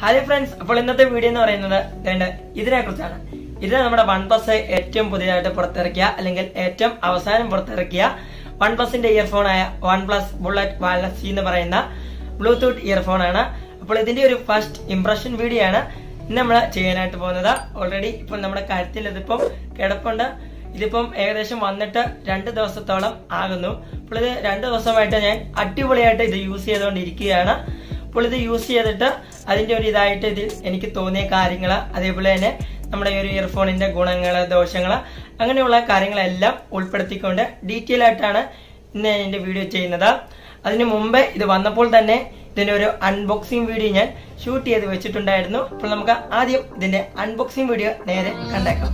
Hi friends, അപ്പോൾ ഇന്നത്തെ video എന്ന് പറയുന്നത് ഇതിനെക്കുറിച്ചാണ്. ഇത് നമ്മുടെ OnePlus ഏറ്റവും പുതിയതായിട്ട് പുറത്തിറക്കിയ അല്ലെങ്കിൽ ഏറ്റവും അവസാനം പുറത്തിറക്കിയ OnePlusന്റെ ഇയർഫോൺ ആയ OnePlus Bullet Wireless എന്ന് പറയുന്ന ബ്ലൂടൂത്ത് ഇയർഫോൺ ആണ്. അപ്പോൾ ഇതിന്റെ ഒരു ഫസ്റ്റ് ഇംപ്രഷൻ വീഡിയോ ആണ് ഇന്ന് നമ്മൾ ചെയ്യാനായിട്ട് പോകുന്നത്. ഓൾറെഡി ഇപ്പോൾ നമ്മുടെ കഴുത്തിൽ ഇതിപ്പോൾ കിടപ്പുണ്ട്. ഇതിപ്പോൾ ഏകദേശം വന്നിട്ട് 2 ദിവസത്തോളം ആകുന്നു. അപ്പോൾ ഇത് 2 ദിവസമായിട്ട് ഞാൻ അടിപൊളിയായിട്ട് ഇത് യൂസ് ചെയ്തുകൊണ്ടിരിക്കുകയാണ്. അപ്പോൾ ഇത് യൂസ് ചെയ്തിട്ട് അതിന്റെ ഒരു ഇതായിട്ട് ഇതിൽ എനിക്ക് തോന്നിയ കാര്യങ്ങൾ, അതേപോലെ തന്നെ നമ്മുടെ ഈ ഒരു ഇയർഫോണിന്റെ ഗുണങ്ങൾ, ദോഷങ്ങൾ, അങ്ങനെയുള്ള കാര്യങ്ങളെല്ലാം ഉൾപ്പെടുത്തിക്കൊണ്ട് ഡീറ്റെയിൽ ആയിട്ടാണ് ഇന്ന് ഞാൻ എന്റെ വീഡിയോ ചെയ്യുന്നത്. അതിനു മുമ്പേ ഇത് വന്നപ്പോൾ തന്നെ ഇതിന്റെ ഒരു അൺബോക്സിംഗ് വീഡിയോ ഞാൻ ഷൂട്ട് ചെയ്ത് വെച്ചിട്ടുണ്ടായിരുന്നു. അപ്പോൾ നമുക്ക് ആദ്യം ഇതിന്റെ അൺബോക്സിംഗ് വീഡിയോ നേരെ കണ്ടേക്കാം.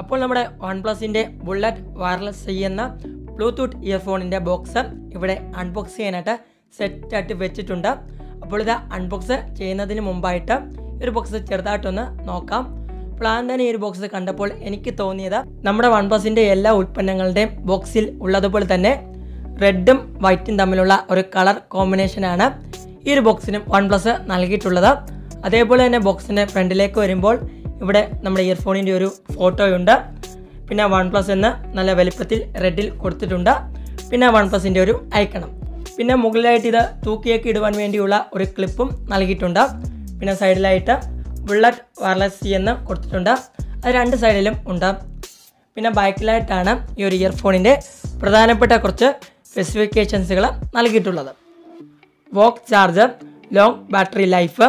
അപ്പോൾ നമ്മുടെ OnePlusന്റെ ബുള്ളറ്റ് വയർലെസ് എന്ന ബ്ലൂടൂത്ത് ഇയർഫോണിന്റെ ബോക്സ് ഇവിടെ അൺബോക്സ് ചെയ്യാനായിട്ട് സെറ്റായിട്ട് വെച്ചിട്ടുണ്ട്. അപ്പോൾ ഇത് അൺബോക്സ് ചെയ്യുന്നതിന് മുമ്പായിട്ട് ഒരു ബോക്സ് ചെറുതായിട്ടൊന്ന് നോക്കാം. പ്ലാൻ തന്നെ ഈ ഒരു ബോക്സ് കണ്ടപ്പോൾ എനിക്ക് തോന്നിയത് നമ്മുടെ OnePlusന്റെ എല്ലാ ഉൽപ്പന്നങ്ങളുടെയും ബോക്സിൽ ഉള്ളതുപോലെ തന്നെ റെഡും വൈറ്റും തമ്മിലുള്ള ഒരു കളർ കോമ്പിനേഷനാണ് ഈ ഒരു ബോക്സിനും OnePlus നൽകിയിട്ടുള്ളത്. അതേപോലെ തന്നെ ബോക്സിൻ്റെ ഫ്രണ്ടിലേക്ക് വരുമ്പോൾ ഇവിടെ നമ്മുടെ ഇയർഫോണിൻ്റെ ഒരു ഫോട്ടോയുണ്ട്. പിന്നെ OnePlus എന്ന് നല്ല വലിപ്പത്തിൽ റെഡിൽ കൊടുത്തിട്ടുണ്ട്. പിന്നെ OnePlusൻ്റെ ഒരു ഐക്കണം. പിന്നെ മുകളിലായിട്ട് ഇത് തൂക്കിയൊക്കെ ഇടുവാൻ വേണ്ടിയുള്ള ഒരു ക്ലിപ്പും നൽകിയിട്ടുണ്ട്. പിന്നെ സൈഡിലായിട്ട് ബുള്ളറ്റ് വയർലെസ് എന്ന് കൊടുത്തിട്ടുണ്ട്. അത് 2 സൈഡിലും ഉണ്ട്. പിന്നെ ബാക്കിലായിട്ടാണ് ഈ ഒരു ഇയർഫോണിൻ്റെ പ്രധാനപ്പെട്ട കുറച്ച് സ്പെസിഫിക്കേഷൻസുകൾ നൽകിയിട്ടുള്ളത്. VOOC charger, long battery life,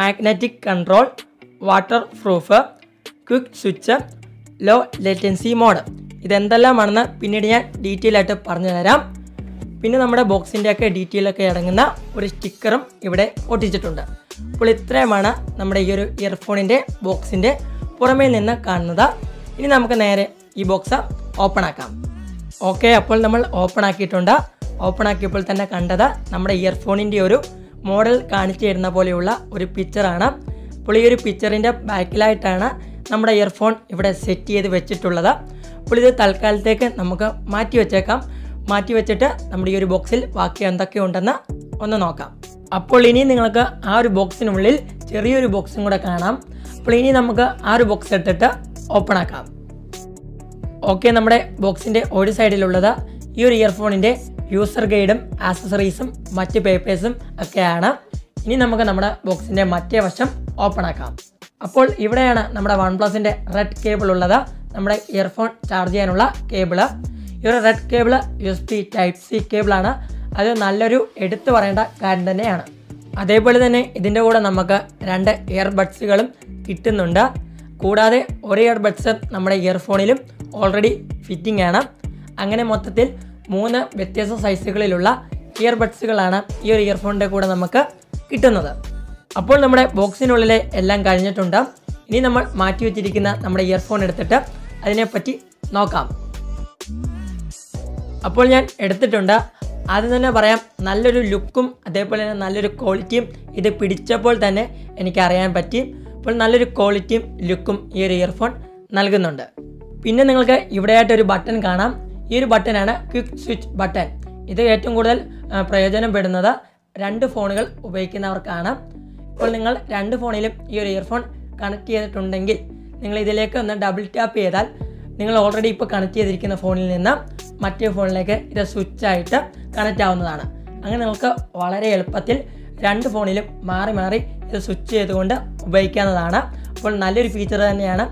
magnetic control, water proof, quick switch, low latency mode. ഇതെന്തെല്ലാമാണെന്ന് പിന്നീട് ഞാൻ ഡീറ്റെയിൽ ആയിട്ട് പറഞ്ഞു തരാം. പിന്നെ നമ്മുടെ ബോക്സിൻ്റെയൊക്കെ ഡീറ്റെയിലൊക്കെ അടങ്ങുന്ന ഒരു സ്റ്റിക്കറും ഇവിടെ ഒട്ടിച്ചിട്ടുണ്ട്. അപ്പോൾ ഇത്രയുമാണ് നമ്മുടെ ഈ ഒരു ഇയർഫോണിൻ്റെ ബോക്സിൻ്റെ പുറമേ നിന്ന് കാണുന്നത്. ഇനി നമുക്ക് നേരെ ഈ ബോക്സ് ഓപ്പൺ ആക്കാം. ഓക്കെ, അപ്പോൾ നമ്മൾ ഓപ്പൺ ആക്കിയിട്ടുണ്ട്. ഓപ്പൺ ആക്കിയപ്പോൾ തന്നെ കണ്ടത് നമ്മുടെ ഇയർഫോണിൻ്റെ ഒരു മോഡൽ കാണിച്ചു തരുന്ന പോലെയുള്ള ഒരു പിക്ചറാണ്. അപ്പോൾ ഈ ഒരു പിക്ചറിൻ്റെ ബാക്കിലായിട്ടാണ് നമ്മുടെ ഇയർഫോൺ ഇവിടെ സെറ്റ് ചെയ്ത് വെച്ചിട്ടുള്ളത്. അപ്പോൾ ഇത് തൽക്കാലത്തേക്ക് നമുക്ക് മാറ്റി വെച്ചേക്കാം. മാറ്റി വെച്ചിട്ട് നമ്മുടെ ഈ ഒരു ബോക്സിൽ ബാക്കി എന്തൊക്കെ ഉണ്ടെന്ന് ഒന്ന് നോക്കാം. അപ്പോൾ ഇനി നിങ്ങൾക്ക് ആ ഒരു ബോക്സിനുള്ളിൽ ചെറിയൊരു ബോക്സും കൂടെ കാണാം. അപ്പോൾ ഇനി നമുക്ക് ആ ഒരു ബോക്സ് എടുത്തിട്ട് ഓപ്പൺ ആക്കാം. ഓക്കെ, നമ്മുടെ ബോക്സിൻ്റെ ഒരു സൈഡിലുള്ളത് ഈ ഒരു ഇയർഫോണിൻ്റെ യൂസർ ഗൈഡും ആക്സസറീസും മറ്റ് പേപ്പേഴ്സും ഒക്കെയാണ്. ഇനി നമുക്ക് നമ്മുടെ ബോക്സിൻ്റെ മറ്റേ വശം ഓപ്പൺ ആക്കാം. അപ്പോൾ ഇവിടെയാണ് നമ്മുടെ OnePlusന്റെ റെഡ് കേബിൾ ഉള്ളത്. നമ്മുടെ ഇയർഫോൺ ചാർജ് ചെയ്യാനുള്ള കേബിള്. ഈ ഒരു റെഡ് കേബിള് USB Type-C കേബിളാണ്. അത് നല്ലൊരു എടുത്തു പറയേണ്ട കാര്യം തന്നെയാണ്. അതേപോലെ തന്നെ ഇതിൻ്റെ കൂടെ നമുക്ക് 2 ഇയർബഡ്സുകളും കിട്ടുന്നുണ്ട്. കൂടാതെ ഒരു ഇയർബഡ്സ് നമ്മുടെ ഇയർഫോണിലും ഓൾറെഡി ഫിറ്റിംഗ് ആണ്. അങ്ങനെ മൊത്തത്തിൽ 3 വ്യത്യസ്ത സൈസുകളിലുള്ള ഇയർബഡ്സുകളാണ് ഈ ഒരു ഇയർഫോണിൻ്റെ കൂടെ നമുക്ക് കിട്ടുന്നത്. അപ്പോൾ നമ്മുടെ ബോക്സിനുള്ളിലെ എല്ലാം കഴിഞ്ഞിട്ടുണ്ട്. ഇനി നമ്മൾ മാറ്റി വെച്ചിരിക്കുന്ന നമ്മുടെ ഇയർഫോൺ എടുത്തിട്ട് അതിനെപ്പറ്റി നോക്കാം. അപ്പോൾ ഞാൻ എടുത്തിട്ടുണ്ട്. ആദ്യം തന്നെ പറയാം, നല്ലൊരു ലുക്കും അതേപോലെ തന്നെ നല്ലൊരു ക്വാളിറ്റിയും ഇത് പിടിച്ചപ്പോൾ തന്നെ എനിക്കറിയാൻ പറ്റി. അപ്പോൾ നല്ലൊരു ക്വാളിറ്റിയും ലുക്കും ഈ ഒരു ഇയർഫോൺ നൽകുന്നുണ്ട്. പിന്നെ നിങ്ങൾക്ക് ഇവിടെയായിട്ടൊരു ബട്ടൺ കാണാം. ഈ ഒരു ബട്ടനാണ് ക്വിക്ക് സ്വിച്ച് ബട്ടൺ. ഇത് ഏറ്റവും കൂടുതൽ പ്രയോജനപ്പെടുന്നത് 2 ഫോണുകൾ ഉപയോഗിക്കുന്നവർക്കാണ്. ഇപ്പോൾ നിങ്ങൾ 2 ഫോണിലും ഈ ഒരു ഇയർഫോൺ കണക്ട് ചെയ്തിട്ടുണ്ടെങ്കിൽ നിങ്ങൾ ഇതിലേക്ക് ഒന്ന് ഡബിൾ ടാപ്പ് ചെയ്താൽ നിങ്ങൾ ഓൾറെഡി ഇപ്പോൾ കണക്ട് ചെയ്തിരിക്കുന്ന ഫോണിൽ നിന്ന് മറ്റേ ഫോണിലേക്ക് ഇത് സ്വിച്ചായിട്ട് കണക്റ്റ് ആവുന്നതാണ്. അങ്ങനെ നിങ്ങൾക്ക് വളരെ എളുപ്പത്തിൽ 2 ഫോണിലും മാറി മാറി ഇത് സ്വിച്ച് ചെയ്തുകൊണ്ട് ഉപയോഗിക്കാവുന്നതാണ്. അപ്പോൾ നല്ലൊരു ഫീച്ചർ തന്നെയാണ്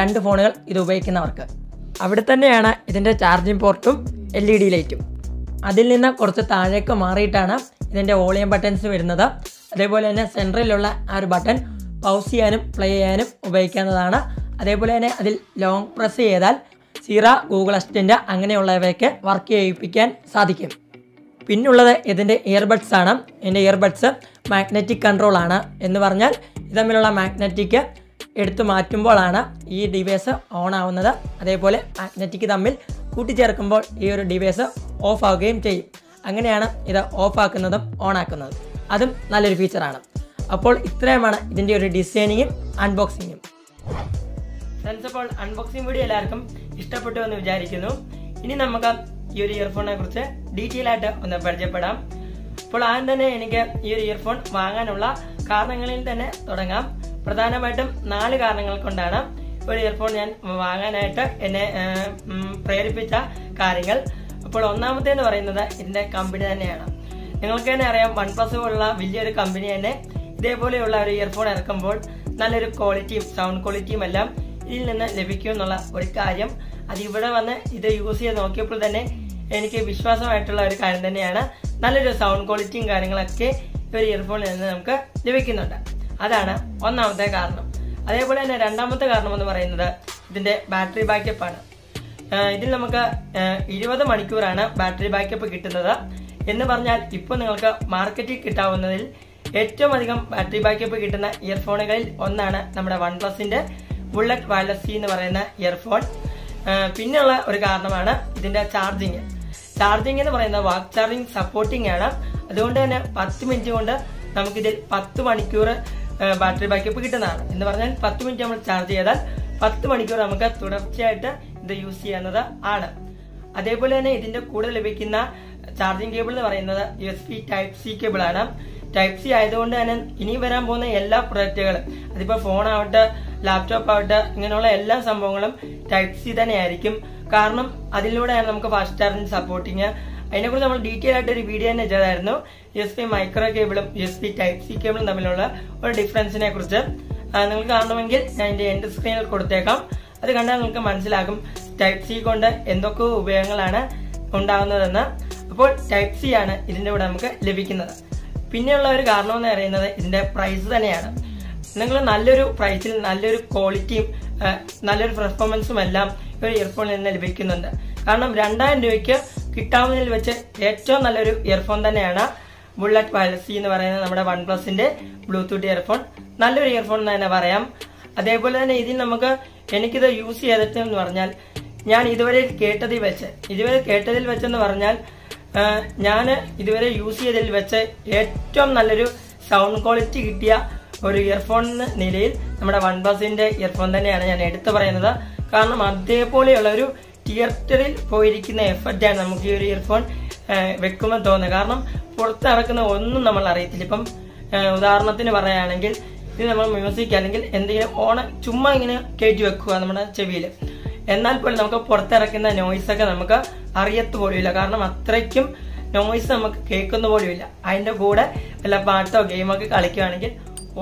2 ഫോണുകൾ ഇത് ഉപയോഗിക്കുന്നവർക്ക്. അവിടെ തന്നെയാണ് ഇതിൻ്റെ ചാർജിങ് പോർട്ടും LED ലൈറ്റും. അതിൽ നിന്ന് കുറച്ച് താഴേക്ക് മാറിയിട്ടാണ് ഇതിൻ്റെ വോളിയം ബട്ടൺസ് വരുന്നത്. അതേപോലെ തന്നെ സെൻട്രലിലുള്ള ആ ഒരു ബട്ടൺ പൗസ് ചെയ്യാനും പ്ലേ ചെയ്യാനും ഉപയോഗിക്കാവുന്നതാണ്. അതേപോലെ തന്നെ അതിൽ ലോങ് പ്രസ് ചെയ്താൽ സിറ, ഗൂഗിൾ അസിസ്റ്റൻ്റ് അങ്ങനെയുള്ളവയൊക്കെ വർക്ക് ചെയ്യിപ്പിക്കാൻ സാധിക്കും. പിന്നുള്ളത് ഇതിൻ്റെ ഇയർബഡ്സ് ആണ്. എൻ്റെ ഇയർബഡ്സ് മാഗ്നറ്റിക് കൺട്രോളാണ്. എന്ന് പറഞ്ഞാൽ ഇത് തമ്മിലുള്ള മാഗ്നറ്റിക് എടുത്തു മാറ്റുമ്പോഴാണ് ഈ ഡിവൈസ് ഓൺ ആവുന്നത്. അതേപോലെ മാഗ്നറ്റിക് തമ്മിൽ കൂട്ടിച്ചേർക്കുമ്പോൾ ഈ ഒരു ഡിവൈസ് ഓഫ് ആവുകയും ചെയ്യും. അങ്ങനെയാണ് ഇത് ഓഫ് ആക്കുന്നതും ഓൺ ആക്കുന്നതും. അതും നല്ലൊരു ഫീച്ചറാണ്. അപ്പോൾ ഇത്രയുമാണ് ഇതിൻ്റെ ഒരു ഡിസൈനിങ്ങും അൺബോക്സിങ്ങും. ഫ്രണ്ട്സ്, അപ്പോൾ അൺബോക്സിംഗ് വീഡിയോ എല്ലാവർക്കും ഇഷ്ടപ്പെട്ടു എന്ന് വിചാരിക്കുന്നു. ഇനി നമുക്ക് ഈ ഒരു ഇയർഫോണിനെ കുറിച്ച് ഡീറ്റെയിൽ ആയിട്ട് ഒന്ന് പരിചയപ്പെടാം. അപ്പോൾ ആദ്യം തന്നെ എനിക്ക് ഈ ഒരു ഇയർഫോൺ വാങ്ങാനുള്ള കാരണങ്ങളിൽ തന്നെ തുടങ്ങാം. പ്രധാനമായിട്ടും 4 കാരണങ്ങൾ കൊണ്ടാണ് ഒരു ഇയർഫോൺ ഞാൻ വാങ്ങാനായിട്ട് എന്നെ പ്രേരിപ്പിച്ച കാര്യങ്ങൾ. അപ്പോൾ ഒന്നാമത്തേന്ന് പറയുന്നത് ഇതിന്റെ കമ്പനി തന്നെയാണ്. നിങ്ങൾക്ക് തന്നെ അറിയാം, OnePlus പോലുള്ള വലിയൊരു കമ്പനി തന്നെ ഇതേപോലെയുള്ള ഒരു ഇയർഫോൺ ഇറക്കുമ്പോൾ നല്ലൊരു ക്വാളിറ്റിയും സൗണ്ട് ക്വാളിറ്റിയും എല്ലാം ഇതിൽ നിന്ന് ലഭിക്കും എന്നുള്ള ഒരു കാര്യം അതിവിടെ വന്ന് ഇത് യൂസ് ചെയ്ത് നോക്കിയപ്പോൾ തന്നെ എനിക്ക് വിശ്വാസമായിട്ടുള്ള ഒരു കാര്യം തന്നെയാണ്. നല്ലൊരു സൗണ്ട് ക്വാളിറ്റിയും കാര്യങ്ങളൊക്കെ ഒരു ഇയർഫോണിൽ നിന്ന് നമുക്ക് ലഭിക്കുന്നുണ്ട്. അതാണ് ഒന്നാമത്തെ കാരണം. അതേപോലെ തന്നെ രണ്ടാമത്തെ കാരണം എന്ന് പറയുന്നത് ഇതിന്റെ ബാറ്ററി ബാക്കപ്പ് ആണ്. ഇതിൽ നമുക്ക് 20 മണിക്കൂറാണ് ബാറ്ററി ബാക്കപ്പ് കിട്ടുന്നത്. എന്ന് പറഞ്ഞാൽ ഇപ്പോൾ നിങ്ങൾക്ക് മാർക്കറ്റിൽ കിട്ടാവുന്നതിൽ ഏറ്റവും അധികം ബാറ്ററി ബാക്കപ്പ് കിട്ടുന്ന ഇയർഫോണുകളിൽ ഒന്നാണ് നമ്മുടെ OnePlus-ന്റെ ബുള്ളറ്റ് വയർലെസ് സി എന്ന് പറയുന്ന ഇയർഫോൺ. പിന്നെയുള്ള ഒരു കാരണമാണ് ഇതിന്റെ ചാർജിങ്. ചാർജിങ് എന്ന് പറയുന്നത് വാക്ക് ചാർജിങ് സപ്പോർട്ടിംഗ് ആണ്. അതുകൊണ്ട് തന്നെ 10 മിനിറ്റ് കൊണ്ട് നമുക്കിതിൽ 10 മണിക്കൂർ ബാറ്ററി ബാക്കപ്പ് കിട്ടുന്നതാണ്. എന്ന് പറഞ്ഞാൽ 10 മിനിറ്റ് നമ്മൾ ചാർജ് ചെയ്താൽ 10 മണിക്കൂർ നമുക്ക് തുടർച്ചയായിട്ട് ഇത് യൂസ് ചെയ്യുന്നത് ആണ്. അതേപോലെ തന്നെ ഇതിന്റെ കൂടെ ലഭിക്കുന്ന ചാർജിങ് കേബിൾ എന്ന് പറയുന്നത് USB Type-C കേബിളാണ്. Type-C ആയതുകൊണ്ട് തന്നെ ഇനി വരാൻ പോകുന്ന എല്ലാ പ്രൊഡക്റ്റുകളും, അതിപ്പോ ഫോണാവട്ടെ ലാപ്ടോപ്പ് ആവട്ടെ, ഇങ്ങനെയുള്ള എല്ലാ സംഭവങ്ങളും Type-C തന്നെയായിരിക്കും. കാരണം അതിലൂടെയാണ് നമുക്ക് ഫാസ്റ്റ് ചാർജിങ് സപ്പോർട്ടിങ്. അതിനെക്കുറിച്ച് നമ്മൾ ഡീറ്റെയിൽ ആയിട്ട് ഒരു വീഡിയോ തന്നെ ചെയ്തായിരുന്നു. USB മൈക്രോ കേബിളും USB Type-C കേബിളും തമ്മിലുള്ള ഒരു ഡിഫറൻസിനെ കുറിച്ച് നിങ്ങൾക്ക് കാണണമെങ്കിൽ ഞാൻ എന്റെ എൻഡ് സ്ക്രീനിൽ കൊടുത്തേക്കാം. അത് കണ്ടാൽ നിങ്ങൾക്ക് മനസ്സിലാകും Type-C കൊണ്ട് എന്തൊക്കെ ഉപയോഗങ്ങളാണ് ഉണ്ടാകുന്നതെന്ന്. അപ്പോൾ Type-C ആണ് ഇതിന്റെ കൂടെ നമുക്ക് ലഭിക്കുന്നത്. പിന്നെയുള്ള ഒരു കാരണം എന്ന് പറയുന്നത് ഇതിന്റെ പ്രൈസ് തന്നെയാണ്. നിങ്ങൾ നല്ലൊരു പ്രൈസിൽ നല്ലൊരു ക്വാളിറ്റിയും നല്ലൊരു പെർഫോമൻസും എല്ലാം ഒരു ഇയർഫോണിൽ നിന്ന് ലഭിക്കുന്നുണ്ട്. കാരണം 2000 രൂപയ്ക്ക് കിട്ടാവുന്നതിൽ വെച്ച് ഏറ്റവും നല്ലൊരു ഇയർഫോൺ തന്നെയാണ് ബുള്ളറ്റ് വയർലെസ് സി എന്ന് പറയുന്ന നമ്മുടെ OnePlus-ന്റെ ബ്ലൂടൂത്ത് ഇയർഫോൺ. നല്ലൊരു ഇയർഫോൺ എന്ന് തന്നെ പറയാം. അതേപോലെ തന്നെ ഇതിൽ നമുക്ക് എനിക്കിത് യൂസ് ചെയ്തിട്ടെന്ന് പറഞ്ഞാൽ ഞാൻ ഇതുവരെ കേട്ടതിൽ വെച്ചെന്ന് പറഞ്ഞാൽ ഞാൻ ഇതുവരെ യൂസ് ചെയ്തതിൽ വെച്ച് ഏറ്റവും നല്ലൊരു സൗണ്ട് ക്വാളിറ്റി കിട്ടിയ ഒരു ഇയർഫോൺ എന്ന നിലയിൽ നമ്മുടെ OnePlus-ന്റെ ഇയർഫോൺ തന്നെയാണ് ഞാൻ എടുത്തു പറയുന്നത്. കാരണം അതേപോലെയുള്ള ഒരു തിയേറ്ററിൽ പോയിരിക്കുന്ന എഫക്റ്റാണ് നമുക്ക് ഈ ഒരു ഇയർഫോൺ വെക്കുമ്പോൾ തോന്നുന്നത്. കാരണം പുറത്തിറക്കുന്ന ഒന്നും നമ്മൾ അറിയത്തില്ല. ഇപ്പം ഉദാഹരണത്തിന് പറയുകയാണെങ്കിൽ ഇത് നമ്മൾ മ്യൂസിക് അല്ലെങ്കിൽ എന്തെങ്കിലും ഓണം ചുമ്മാ ഇങ്ങനെ കയറ്റി വെക്കുക നമ്മുടെ ചെവിയിൽ, എന്നാൽ പോലും നമുക്ക് പുറത്തിറക്കുന്ന നോയ്സൊക്കെ നമുക്ക് അറിയത്ത് പോലുമില്ല. കാരണം അത്രയ്ക്കും നോയ്സ് നമുക്ക് കേൾക്കുന്ന പോലുമില്ല. അതിന്റെ കൂടെ വല്ല പാട്ടോ ഗെയിമൊക്കെ കളിക്കുകയാണെങ്കിൽ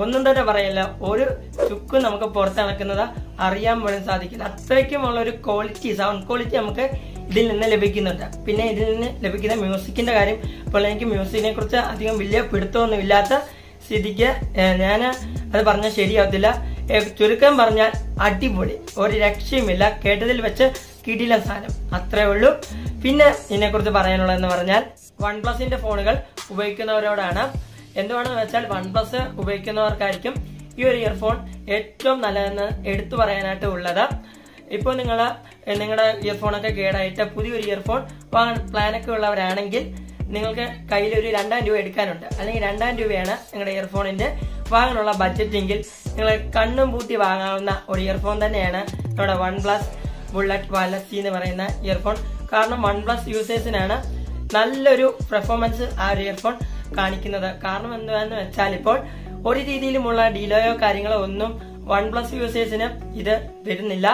ഒന്നും തന്നെ പറയില്ല, ഒരു ചുക്കും നമുക്ക് പുറത്തിറക്കുന്നത് അറിയാൻ പോലും സാധിക്കില്ല. അത്രയ്ക്കും ഉള്ള ഒരു ക്വാളിറ്റി, സൗണ്ട് ക്വാളിറ്റി നമുക്ക് ഇതിൽ നിന്ന് ലഭിക്കുന്നുണ്ട്. പിന്നെ ഇതിൽ നിന്ന് ലഭിക്കുന്ന മ്യൂസിക്കിന്റെ കാര്യം, ഇപ്പോൾ എനിക്ക് മ്യൂസിക്കിനെ കുറിച്ച് അധികം വലിയ പിടുത്തമൊന്നും ഇല്ലാത്ത സ്ഥിതിക്ക് ഞാൻ അത് പറഞ്ഞാൽ ശരിയാവത്തില്ല. ചുരുക്കം പറഞ്ഞാൽ അടിപൊളി, ഒരു രക്ഷയുമില്ല. കേട്ടതിൽ വെച്ച് കിടിലൻ സാധനം, അത്രേ ഉള്ളൂ. പിന്നെ ഇതിനെക്കുറിച്ച് പറയാനുള്ളതെന്ന് പറഞ്ഞാൽ OnePlus-ന്റെ ഫോണുകൾ ഉപയോഗിക്കുന്നവരോടാണ്. എന്തുവാണെന്ന് വെച്ചാൽ OnePlus ഉപയോഗിക്കുന്നവർക്കായിരിക്കും ഈ ഒരു ഇയർഫോൺ ഏറ്റവും നല്ലതെന്ന് എടുത്തു പറയാനായിട്ട് ഉള്ളത്. ഇപ്പോൾ നിങ്ങളുടെ ഇയർഫോണൊക്കെ കേടായിട്ട് പുതിയൊരു ഇയർഫോൺ വാങ്ങാൻ പ്ലാനൊക്കെ ഉള്ളവരാണെങ്കിൽ നിങ്ങൾക്ക് കയ്യിൽ ഒരു 2000 രൂപ എടുക്കാനുണ്ട്, അല്ലെങ്കിൽ 2000 രൂപയാണ് നിങ്ങളുടെ ഇയർഫോണിന്റെ വാങ്ങാനുള്ള ബഡ്ജറ്റെങ്കിൽ നിങ്ങൾ കണ്ണും പൂട്ടി വാങ്ങാവുന്ന ഒരു ഇയർഫോൺ തന്നെയാണ് നമ്മുടെ OnePlus ബുള്ളറ്റ് വയർലെസ് സി എന്ന് പറയുന്ന ഇയർഫോൺ. കാരണം OnePlus യൂസേഴ്സിനാണ് നല്ലൊരു പെർഫോമൻസ് ആ ഒരു ഇയർഫോൺ കാണിക്കുന്നത്. കാരണം എന്താണെന്ന് വെച്ചാൽ ഇപ്പോൾ ഒരു രീതിയിലുമുള്ള ഡിലേയോ കാര്യങ്ങളോ ഒന്നും OnePlus യൂസേഴ്സിന് ഇത് വരുന്നില്ല.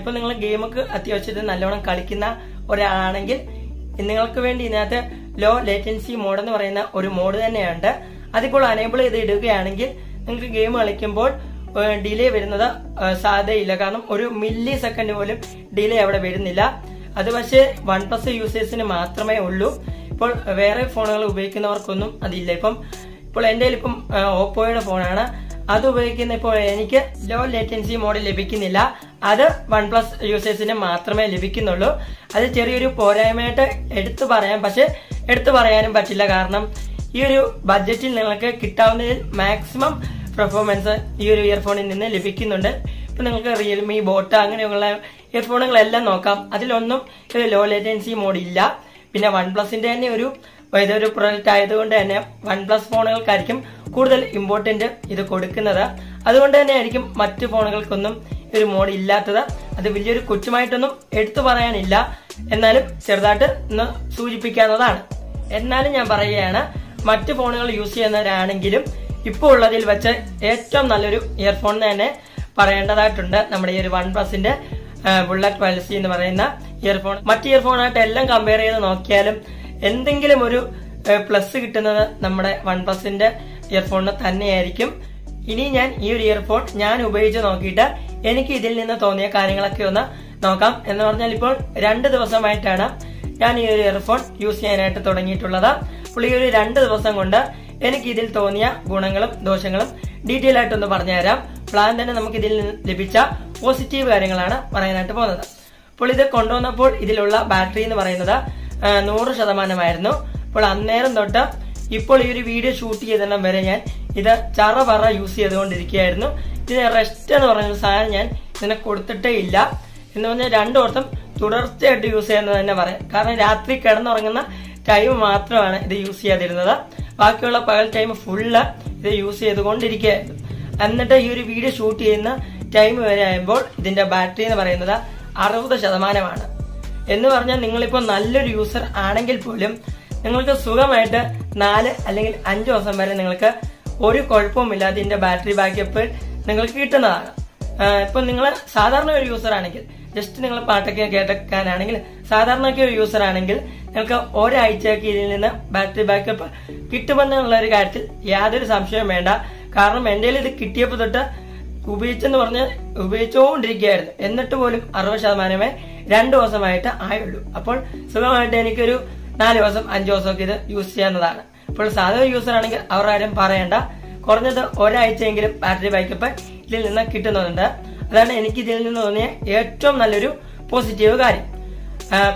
ഇപ്പൊ നിങ്ങൾ ഗെയിമൊക്കെ അത്യാവശ്യം നല്ലോണം കളിക്കുന്ന ഒരാളാണെങ്കിൽ നിങ്ങൾക്ക് വേണ്ടി ഇതിനകത്ത് ലോ ലേറ്റൻസി മോഡ് എന്ന് പറയുന്ന ഒരു മോഡ് തന്നെയുണ്ട്. അതിപ്പോൾ അനേബിൾ ചെയ്ത് ഇടുകയാണെങ്കിൽ നിങ്ങൾക്ക് ഗെയിം കളിക്കുമ്പോൾ ഡിലേ വരുന്നത് സാധ്യതയില്ല. കാരണം ഒരു മില്ലി സെക്കൻഡ് പോലും ഡിലേ അവിടെ വരുന്നില്ല. അത് പക്ഷേ OnePlus യൂസേഴ്സിന് മാത്രമേ ഉള്ളൂ. ഇപ്പോൾ വേറെ ഫോണുകൾ ഉപയോഗിക്കുന്നവർക്കൊന്നും അതില്ല. ഇപ്പോൾ എൻ്റെ കയ്യിൽ ഇപ്പം ഓപ്പോയുടെ ഫോണാണ്. അത് ഉപയോഗിക്കുന്ന ഇപ്പോൾ എനിക്ക് ലോ ലേറ്റൻസി മോഡ് ലഭിക്കുന്നില്ല. അത് OnePlus യൂസേഴ്സിന് മാത്രമേ ലഭിക്കുന്നുള്ളൂ. അത് ചെറിയൊരു പോരായ്മയായിട്ട് എടുത്തു പറയാം, പക്ഷെ എടുത്തു പറയാനും പറ്റില്ല. കാരണം ഈ ഒരു ബഡ്ജറ്റിൽ നിങ്ങൾക്ക് കിട്ടാവുന്നതിൽ മാക്സിമം പെർഫോമൻസ് ഈ ഒരു ഇയർഫോണിൽ നിന്ന് ലഭിക്കുന്നുണ്ട്. ഇപ്പൊ നിങ്ങൾക്ക് റിയൽമി, ബോട്ട അങ്ങനെയുള്ള ഇയർഫോണുകളെല്ലാം നോക്കാം, അതിലൊന്നും ലോ ലേറ്റൻസി മോഡ് ഇല്ല. പിന്നെ OnePlus-ന്റെ തന്നെ ഒരു Whether OnePlus phone Kudal important either Kodakanada, other one Erikim Matifonal Kunum, your mod illata, other Villar Kuchumaitanum, Edtharanilla, and then Serdata, no Suji Picanadan. And Nalina Barayana, Matifonal UC and Gilum, Ipola del Vacha, Estam Naluru, earphone and Paranda Tunda, number 1 plus in the Bullet Policy in the Marina, earphone, Matiphone at Elan Compare and Occalum, ending Gilamuru, plus number 1 plus in the earphone തന്നെ ആയിരിക്കും ഇനി ഞാൻ ഈ ഒരു earphone ഞാൻ ഉപയോഗിച്ച് നോക്കിയിട്ട് എനിക്ക് ഇതിൽ നിന്ന് തോന്നിയ കാര്യങ്ങളൊക്കെ ഒന്ന് നോക്കാം എന്ന് പറഞ്ഞാൽ ഇപ്പോൾ 2 ദിവസമായിട്ടാണ് ഞാൻ ഈ ഒരു earphone യൂസ് ചെയ്യാനായിട്ട് തുടങ്ങിയിട്ടുള്ളത് അപ്പോൾ ഈ ഒരു 2 ദിവസം കൊണ്ട് എനിക്ക് ഇതിൽ തോന്നിയ ഗുണങ്ങളും ദോഷങ്ങളും ഡീറ്റെയിൽ ആയിട്ട് ഒന്ന് പറഞ്ഞു തരാം പ്ലാൻ തന്നെ നമുക്ക് ഇതിൽ ലഭിച്ച പോസിറ്റീവ് കാര്യങ്ങളാണ് പറയാനായിട്ട് പോകുന്നത് അപ്പോൾ ഇത് കൊണ്ടുവന്നപ്പോൾ ഇതിലുള്ള ബാറ്ററി എന്ന് പറയുന്നത് 100% ആയിരുന്നു അപ്പോൾ അന്നേരം തൊട്ട് ഇപ്പോൾ ഈ ഒരു വീഡിയോ ഷൂട്ട് ചെയ്തെല്ലാം വരെ ഞാൻ ഇത് ചറവറ യൂസ് ചെയ്തുകൊണ്ടിരിക്കുകയായിരുന്നു ഇതിനെ റെസ്റ്റ് എന്ന് പറഞ്ഞ സാധനം ഞാൻ ഇതിനെ കൊടുത്തിട്ടേ ഇല്ല എന്ന് പറഞ്ഞാൽ രണ്ട് വർഷം തുടർച്ചയായിട്ട് യൂസ് ചെയ്യുന്നത് തന്നെ പറയാം കാരണം രാത്രി കിടന്നുറങ്ങുന്ന ടൈം മാത്രമാണ് ഇത് യൂസ് ചെയ്യാതിരുന്നത് ബാക്കിയുള്ള പകൽ ടൈം ഫുള്ള് ഇത് യൂസ് ചെയ്തുകൊണ്ടിരിക്കുകയായിരുന്നു എന്നിട്ട് ഈ ഒരു വീഡിയോ ഷൂട്ട് ചെയ്യുന്ന ടൈം വരെ ആയപ്പോൾ ഇതിന്റെ ബാറ്ററി എന്ന് പറയുന്നത് 60% ആണ് എന്ന് പറഞ്ഞാൽ നിങ്ങൾ ഇപ്പോൾ നല്ലൊരു യൂസർ ആണെങ്കിൽ പോലും നിങ്ങൾക്ക് സുഖമായിട്ട് 4 അല്ലെങ്കിൽ 5 ദിവസം വരെ നിങ്ങൾക്ക് ഒരു കുഴപ്പമില്ലാതെ ഇതിന്റെ ബാറ്ററി ബാക്കപ്പ് നിങ്ങൾക്ക് കിട്ടുന്നതാണ് ഇപ്പോൾ നിങ്ങൾ സാധാരണ ഒരു യൂസർ ആണെങ്കിൽ ജസ്റ്റ് നിങ്ങൾ പാട്ടൊക്കെ കേൾക്കാനാണെങ്കിൽ സാധാരണയൊക്കെ ഒരു യൂസർ ആണെങ്കിൽ നിങ്ങൾക്ക് ഒരാഴ്ചയ്ക്ക് ഇതിൽ നിന്ന് ബാറ്ററി ബാക്കപ്പ് കിട്ടുമെന്നുള്ള ഒരു കാര്യത്തിൽ യാതൊരു സംശയവും വേണ്ട കാരണം എൻ്റെ ഇത് കിട്ടിയപ്പോൾ തൊട്ട് ഉപയോഗിച്ചെന്ന് പറഞ്ഞ് ഉപയോഗിച്ചുകൊണ്ടിരിക്കുകയായിരുന്നു എന്നിട്ട് പോലും 60%-ഏ 2 ദിവസമായിട്ട് ആയുള്ളൂ അപ്പോൾ സുഖമായിട്ട് എനിക്കൊരു 4 ദിവസം 5 ദിവസമൊക്കെ ഇത് യൂസ് ചെയ്യുന്നതാണ് അപ്പോൾ സാധാരണ യൂസർ ആണെങ്കിൽ അവർ ആരും പറയണ്ട കുറഞ്ഞത് ഒരാഴ്ചയെങ്കിലും ബാറ്ററി ബാക്കപ്പ് ഇതിൽ നിന്ന് കിട്ടുന്നുണ്ട് അതാണ് എനിക്ക് ഇതിൽ നിന്ന് തോന്നിയ ഏറ്റവും നല്ലൊരു പോസിറ്റീവ് കാര്യം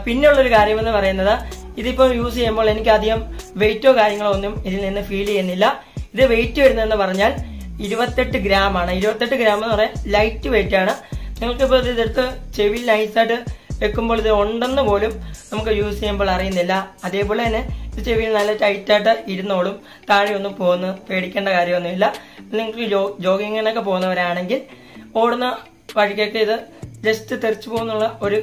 പിന്നെയുള്ളൊരു കാര്യം എന്ന് പറയുന്നത് ഇതിപ്പോൾ യൂസ് ചെയ്യുമ്പോൾ എനിക്ക് അധികം വെയിറ്റോ കാര്യങ്ങളോ ഒന്നും ഇതിൽ നിന്ന് ഫീൽ ചെയ്യുന്നില്ല ഇത് വെയിറ്റ് വരുന്നതെന്ന് പറഞ്ഞാൽ 28 gram ആണ് 28 gram എന്ന് പറയാൻ ലൈറ്റ് വെയിറ്റ് ആണ് നിങ്ങൾക്കിപ്പോൾ ഇതെടുത്ത് ചെവിയിൽ നൈസായിട്ട് വെക്കുമ്പോൾ ഇത് ഉണ്ടെന്ന് പോലും നമുക്ക് യൂസ് ചെയ്യുമ്പോൾ അറിയുന്നില്ല അതേപോലെ തന്നെ ഇത് ചെവിയിൽ നല്ല ടൈറ്റായിട്ട് ഇരുന്നോളും താഴെ ഒന്നും പോകുന്നു പേടിക്കേണ്ട കാര്യമൊന്നുമില്ല നിങ്ങൾക്ക് ജോഗിങ്ങിനൊക്കെ പോകുന്നവരാണെങ്കിൽ ഓടുന്ന വഴിക്കൊക്കെ ഇത് ജസ്റ്റ് തെറിച്ചു പോകുന്നുള്ള ഒരു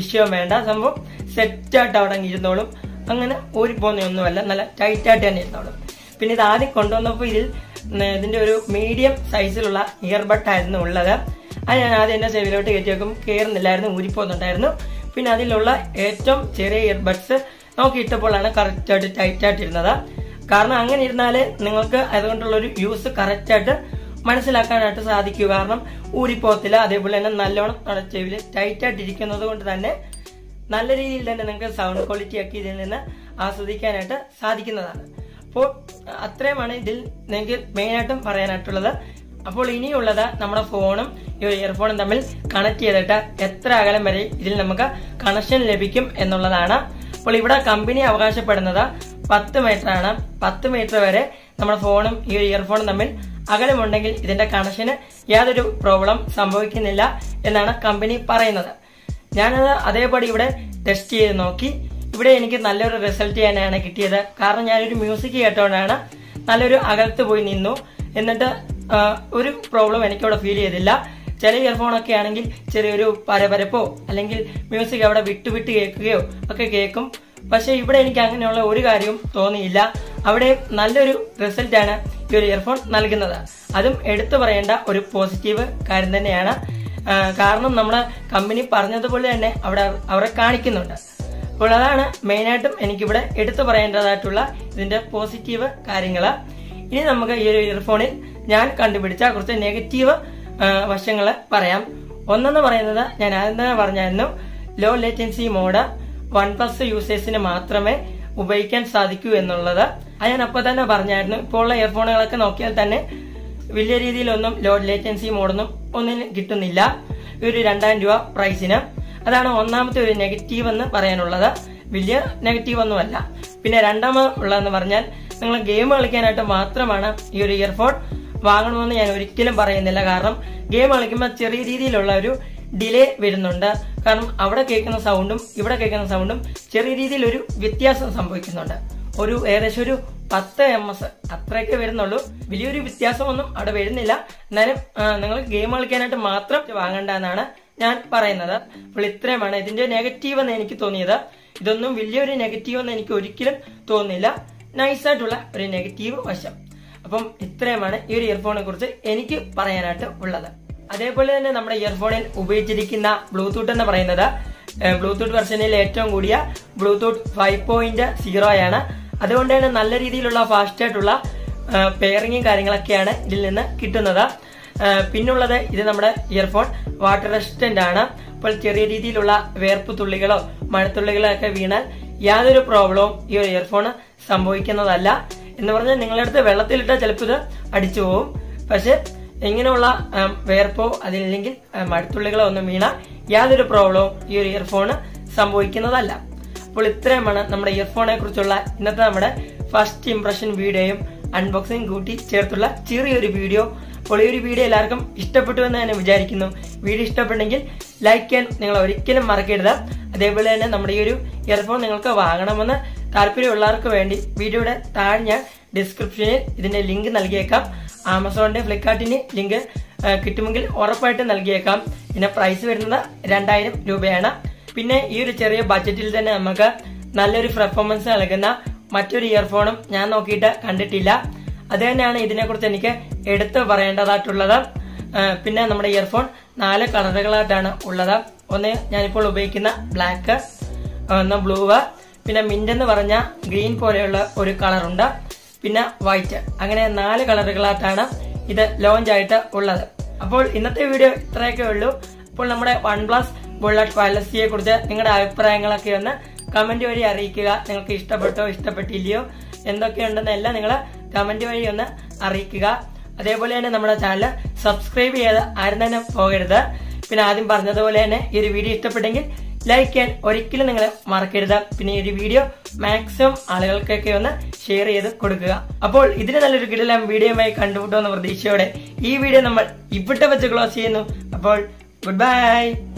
വിഷയം വേണ്ട സംഭവം സെറ്റായിട്ട് അവിടെ ഇരുന്നോളും അങ്ങനെ ഊരിപ്പോകുന്നൊന്നുമല്ല നല്ല ടൈറ്റായിട്ട് തന്നെ ഇരുന്നോളും പിന്നെ ഇത് ആദ്യം കൊണ്ടുവന്നപ്പോൾ ഇതിൻ്റെ ഒരു മീഡിയം സൈസിലുള്ള ഇയർബഡ് ആയിരുന്നു ഉള്ളത് അത് ഞാൻ ആദ്യം എൻ്റെ ചെവിയിലോട്ട് കയറ്റി വെക്കും കയറുന്നില്ലായിരുന്നു ഊരിപ്പോന്നുണ്ടായിരുന്നു പിന്നെ അതിലുള്ള ഏറ്റവും ചെറിയ ഇയർബഡ്സ് നമുക്ക് ഇട്ടപ്പോഴാണ് കറക്റ്റായിട്ട് ടൈറ്റായിട്ടിരുന്നത് കാരണം അങ്ങനെ ഇരുന്നാലേ നിങ്ങൾക്ക് അതുകൊണ്ടുള്ളൊരു യൂസ് കറക്റ്റായിട്ട് മനസ്സിലാക്കാനായിട്ട് സാധിക്കൂ കാരണം ഊരിപ്പോകത്തില്ല അതേപോലെ തന്നെ നല്ലോണം ചെവിയിൽ ടൈറ്റായിട്ടിരിക്കുന്നത് കൊണ്ട് തന്നെ നല്ല രീതിയിൽ തന്നെ നിങ്ങൾക്ക് സൗണ്ട് ക്വാളിറ്റി ഒക്കെ ഇതിൽ നിന്ന് ആസ്വദിക്കാനായിട്ട് സാധിക്കുന്നതാണ് അപ്പോൾ അത്രയുമാണ് ഇതിൽ നിങ്ങൾക്ക് മെയിനായിട്ടും പറയാനായിട്ടുള്ളത് അപ്പോൾ ഇനിയുള്ളത് നമ്മുടെ ഫോണും ഈ ഇയർഫോണും തമ്മിൽ കണക്ട് ചെയ്തിട്ട് എത്ര അകലം വരെ ഇതിൽ നമുക്ക് കണക്ഷൻ ലഭിക്കും എന്നുള്ളതാണ് അപ്പോൾ ഇവിടെ കമ്പനി അവകാശപ്പെടുന്നത് 10 meter ആണ് 10 meter വരെ നമ്മുടെ ഫോണും ഈ ഇയർഫോണും തമ്മിൽ അകലമുണ്ടെങ്കിൽ ഇതിന്റെ കണക്ഷന് യാതൊരു പ്രോബ്ലം സംഭവിക്കുന്നില്ല എന്നാണ് കമ്പനി പറയുന്നത് ഞാനത് അതേപടി ഇവിടെ ടെസ്റ്റ് ചെയ്ത് നോക്കി ഇവിടെ എനിക്ക് നല്ലൊരു റിസൾട്ട് തന്നെയാണ് കിട്ടിയത് കാരണം ഞാനൊരു മ്യൂസിക് കേട്ടോണ്ടാണ് നല്ലൊരു അകലത്ത് പോയി നിന്നു എന്നിട്ട് ഒരു പ്രോബ്ലം എനിക്കവിടെ ഫീൽ ചെയ്തില്ല ചില ഇയർഫോണൊക്കെ ആണെങ്കിൽ ചെറിയൊരു പരപരപ്പോ അല്ലെങ്കിൽ മ്യൂസിക് അവിടെ വിട്ടുവിട്ട് കേൾക്കുകയോ ഒക്കെ കേൾക്കും പക്ഷെ ഇവിടെ എനിക്ക് അങ്ങനെയുള്ള ഒരു കാര്യവും തോന്നിയില്ല അവിടെ നല്ലൊരു റിസൾട്ടാണ് ഈ ഒരു ഇയർഫോൺ നൽകുന്നത് അതും എടുത്തു പറയേണ്ട ഒരു പോസിറ്റീവ് കാര്യം തന്നെയാണ് കാരണം നമ്മുടെ കമ്പനി പറഞ്ഞതുപോലെ തന്നെ അവിടെ കാണിക്കുന്നുണ്ട് അപ്പോൾ അതാണ് മെയിനായിട്ടും എനിക്കിവിടെ എടുത്തു പറയേണ്ടതായിട്ടുള്ള ഇതിന്റെ പോസിറ്റീവ് കാര്യങ്ങൾ ഇനി നമുക്ക് ഈ ഒരു ഇയർഫോണിൽ ഞാൻ കണ്ടുപിടിച്ച കുറച്ച് നെഗറ്റീവ് വശങ്ങൾ പറയാം ഒന്നെന്ന് പറയുന്നത് ഞാൻ ആദ്യം തന്നെ പറഞ്ഞായിരുന്നു ലോ ലേറ്റൻസി മോഡ് OnePlus യൂസേഴ്സിന് മാത്രമേ ഉപയോഗിക്കാൻ സാധിക്കൂ എന്നുള്ളത് അത് ഞാൻ അപ്പൊ തന്നെ പറഞ്ഞായിരുന്നു ഇപ്പോൾ ഉള്ള ഇയർഫോണുകളൊക്കെ നോക്കിയാൽ തന്നെ വലിയ രീതിയിലൊന്നും ലോ ലേറ്റൻസി മോഡൊന്നും ഒന്നിനും കിട്ടുന്നില്ല ഒരു 2000 രൂപ പ്രൈസിന് അതാണ് ഒന്നാമത്തെ ഒരു നെഗറ്റീവ് എന്ന് പറയാനുള്ളത് വലിയ നെഗറ്റീവ് ഒന്നുമല്ല പിന്നെ രണ്ടാമതുള്ളതെന്ന് പറഞ്ഞാൽ നിങ്ങൾ ഗെയിം കളിക്കാനായിട്ട് മാത്രമാണ് ഈ ഒരു ഇയർഫോൺ വാങ്ങണമെന്ന് ഞാൻ ഒരിക്കലും പറയുന്നില്ല കാരണം ഗെയിം കളിക്കുമ്പോൾ ചെറിയ രീതിയിലുള്ള ഒരു delay verununda. Karanam avada kekkuna soundum ivada kekkuna soundum cheriya reethiyil oru vyathyasam sambhavikkunnundu. Oru average oru 10 ms athrake verunullu. Veliyoru vyathyasam onnum avada verunnilla. Ennalum ningal game kalikkanayittu mathram vaanganda ennaanu ഞാൻ പറയുന്നത്. അപ്പോൾ ഇത്രയുമാണ് ഇതിന്റെ negative എന്ന് എനിക്ക് തോന്നിയത്. ഇതൊന്നും വലിയൊരു നെഗറ്റീവ് എന്ന് എനിക്ക് ഒരിക്കലും തോന്നില്ല. നൈസ് ആയിട്ടുള്ള ഒരു നെഗറ്റീവ് വശം. അപ്പോൾ ഇത്രയുമാണ് ഈ ഒരു ഇയർഫോണിനെക്കുറിച്ച് എനിക്ക് പറയാനായിട്ട് ഉള്ളത്. അതേപോലെ തന്നെ നമ്മുടെ ഇയർഫോണിൽ ഉപയോഗിച്ചിരിക്കുന്ന ബ്ലൂടൂത്ത് എന്ന് പറയുന്നത് ബ്ലൂടൂത്ത് വെർഷനിൽ ഏറ്റവും കൂടിയ ബ്ലൂടൂത്ത് 5.0 ആണ്. അതുകൊണ്ട് തന്നെ നല്ല രീതിയിലുള്ള ഫാസ്റ്റ് ആയിട്ടുള്ള പെയറിംഗും കാര്യങ്ങളൊക്കെയാണ് ഇതിൽ നിന്ന് കിട്ടുന്നത്. പിന്നുള്ളത് ഇത് നമ്മുടെ ഇയർഫോൺ വാട്ടർ റെസിസ്റ്റന്റ് ആണ്. അപ്പോൾ ചെറിയ രീതിയിലുള്ള വേർപ്പ് തുള്ളികളോ മഴത്തുള്ളികളോ ഒക്കെ വീണാൽ യാതൊരു പ്രോബ്ലവും ഈ ഒരു ഇയർഫോൺ സംഭവിക്കുന്നതല്ല. എന്ന് പറഞ്ഞാൽ നിങ്ങളടുത്ത് വെള്ളത്തിലിട്ട ചിലപ്പോൾ ഇത് അടിച്ചു പോവും. പക്ഷെ ഇങ്ങനെയുള്ള വേർപ്പോ അതില്ലെങ്കിൽ മഴത്തുള്ളികളോ ഒന്നും വീണാൽ യാതൊരു പ്രോബ്ലവും ഈ ഒരു ഇയർഫോൺ സംഭവിക്കുന്നതല്ല. അപ്പോൾ ഇത്രയുമാണ് നമ്മുടെ ഇയർഫോണിനെ കുറിച്ചുള്ള ഇന്നത്തെ നമ്മുടെ ഫസ്റ്റ് ഇംപ്രഷൻ വീഡിയോയും അൺബോക്സിംഗ് കൂട്ടി ചേർത്തുള്ള ചെറിയൊരു വീഡിയോ. അപ്പോൾ ഈ ഒരു വീഡിയോ എല്ലാവർക്കും ഇഷ്ടപ്പെട്ടു എന്ന് തന്നെ വിചാരിക്കുന്നു. വീഡിയോ ഇഷ്ടപ്പെട്ടെങ്കിൽ ലൈക്ക് ചെയ്യാൻ നിങ്ങൾ ഒരിക്കലും മറക്കരുത്. അതേപോലെ തന്നെ നമ്മുടെ ഈ ഒരു ഇയർഫോൺ നിങ്ങൾക്ക് വാങ്ങണമെന്ന് താല്പര്യമുള്ളവർക്ക് വേണ്ടി വീഡിയോയുടെ താഴെ ഞാൻ ഡിസ്ക്രിപ്ഷനിൽ ഇതിന്റെ ലിങ്ക് നൽകിയേക്കാം. ആമസോണിന്റെ ഫ്ലിപ്കാർട്ടിന്റെ ലിങ്ക് കിട്ടുമെങ്കിൽ ഉറപ്പായിട്ട് നൽകിയേക്കാം. ഇതിന്റെ പ്രൈസ് വരുന്നത് 2000 രൂപയാണ്. പിന്നെ ഈ ഒരു ചെറിയ ബഡ്ജറ്റിൽ തന്നെ നമുക്ക് നല്ലൊരു പെർഫോമൻസ് നൽകുന്ന മറ്റൊരു ഇയർഫോണും ഞാൻ നോക്കിയിട്ട് കണ്ടിട്ടില്ല. അത് തന്നെയാണ് ഇതിനെക്കുറിച്ച് എനിക്ക് എടുത്തു പറയേണ്ടതായിട്ടുള്ളത്. പിന്നെ നമ്മുടെ ഇയർഫോൺ 4 കളറുകളായിട്ടാണ് ഉള്ളത്. ഒന്ന് ഞാനിപ്പോൾ ഉപയോഗിക്കുന്ന ബ്ലാക്ക്, ഒന്ന് ബ്ലൂ, പിന്നെ മിന്റ് എന്ന് പറഞ്ഞ ഗ്രീൻ പോലെയുള്ള ഒരു കളറുണ്ട്, പിന്നെ വൈറ്റ്. അങ്ങനെ 4 കളറുകളായിട്ടാണ് ഇത് ലോഞ്ച് ആയിട്ട് ഉള്ളത്. അപ്പോൾ ഇന്നത്തെ വീഡിയോ ഇത്രയൊക്കെ ഉള്ളൂ. അപ്പോൾ നമ്മുടെ വൺ പ്ലസ് ബുള്ളറ്റ് 5C കുറിച്ച് നിങ്ങളുടെ അഭിപ്രായങ്ങളൊക്കെ ഒന്ന് കമന്റ് വഴി അറിയിക്കുക. നിങ്ങൾക്ക് ഇഷ്ടപ്പെട്ടോ ഇഷ്ടപ്പെട്ടില്ലയോ എന്തൊക്കെയുണ്ടെന്നെല്ലാം നിങ്ങൾ കമന്റ് വഴി ഒന്ന് അറിയിക്കുക. അതേപോലെ തന്നെ നമ്മുടെ ചാനൽ സബ്സ്ക്രൈബ് ചെയ്ത് ആരും തന്നെ പോകരുത്. പിന്നെ ആദ്യം പറഞ്ഞതുപോലെ തന്നെ ഈ ഒരു വീഡിയോ ഇഷ്ടപ്പെട്ടെങ്കിൽ ലൈക്ക് ചെയ്യാൻ ഒരിക്കലും നിങ്ങൾ മറക്കരുത്. പിന്നെ ഈ ഒരു വീഡിയോ മാക്സിമം ആളുകൾക്കൊക്കെ ഒന്ന് ഷെയർ ചെയ്ത് കൊടുക്കുക. അപ്പോൾ ഇതിന് നല്ലൊരു കിടലം വീഡിയോയുമായി കണ്ടുമുട്ടുമെന്ന പ്രതീക്ഷയോടെ ഈ വീഡിയോ നമ്മൾ ഇവിടെ വെച്ച് ക്ലോസ് ചെയ്യുന്നു. അപ്പോൾ ഗുഡ് ബൈ.